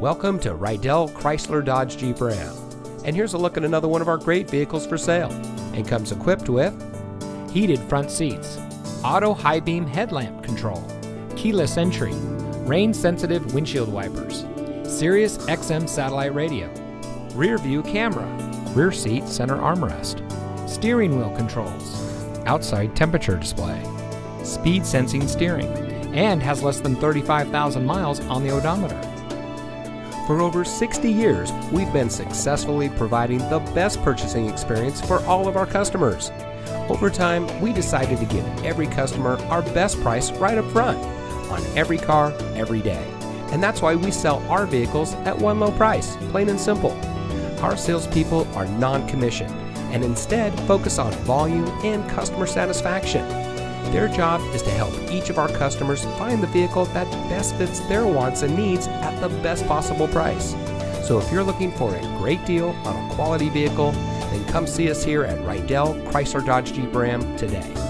Welcome to Rydell Chrysler Dodge Jeep Ram. And here's a look at another one of our great vehicles for sale, and comes equipped with heated front seats, auto high beam headlamp control, keyless entry, rain sensitive windshield wipers, Sirius XM satellite radio, rear view camera, rear seat center armrest, steering wheel controls, outside temperature display, speed sensing steering, and has less than 35,000 miles on the odometer. For over 60 years, we've been successfully providing the best purchasing experience for all of our customers. Over time, we decided to give every customer our best price right up front on every car, every day. And that's why we sell our vehicles at one low price, plain and simple. Our salespeople are non-commissioned and instead focus on volume and customer satisfaction. Their job is to help each of our customers find the vehicle that best fits their wants and needs at the best possible price. So if you're looking for a great deal on a quality vehicle, then come see us here at Rydell Chrysler Dodge Jeep Ram today.